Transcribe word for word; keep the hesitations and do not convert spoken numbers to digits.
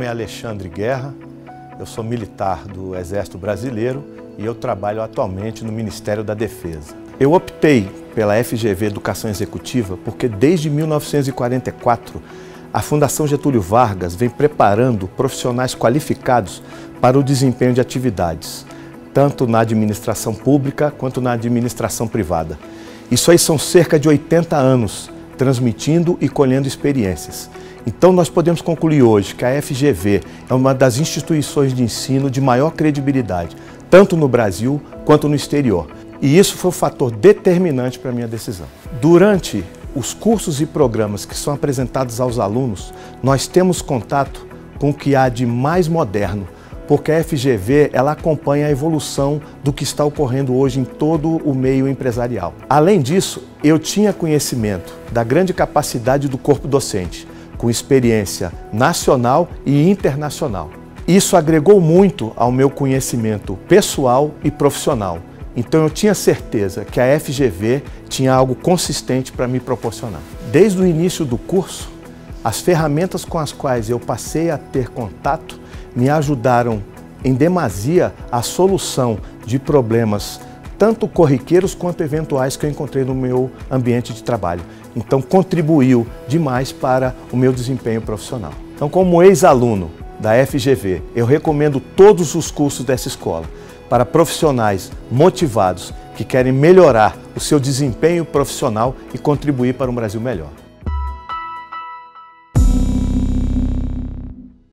nome é Alexandre Guerra, eu sou militar do Exército Brasileiro e eu trabalho atualmente no Ministério da Defesa. Eu optei pela F G V Educação Executiva porque desde mil novecentos e quarenta e quatro a Fundação Getúlio Vargas vem preparando profissionais qualificados para o desempenho de atividades, tanto na administração pública quanto na administração privada. Isso aí são cerca de oitenta anos, transmitindo e colhendo experiências. Então nós podemos concluir hoje que a F G V é uma das instituições de ensino de maior credibilidade, tanto no Brasil quanto no exterior. E isso foi um fator determinante para a minha decisão. Durante os cursos e programas que são apresentados aos alunos, nós temos contato com o que há de mais moderno, porque a F G V ela acompanha a evolução do que está ocorrendo hoje em todo o meio empresarial. Além disso, eu tinha conhecimento da grande capacidade do corpo docente, com experiência nacional e internacional. Isso agregou muito ao meu conhecimento pessoal e profissional. Então eu tinha certeza que a F G V tinha algo consistente para me proporcionar. Desde o início do curso, as ferramentas com as quais eu passei a ter contato me ajudaram em demasia a solução de problemas tanto corriqueiros quanto eventuais que eu encontrei no meu ambiente de trabalho. Então contribuiu demais para o meu desempenho profissional. Então, como ex-aluno da F G V, eu recomendo todos os cursos dessa escola para profissionais motivados que querem melhorar o seu desempenho profissional e contribuir para um Brasil melhor.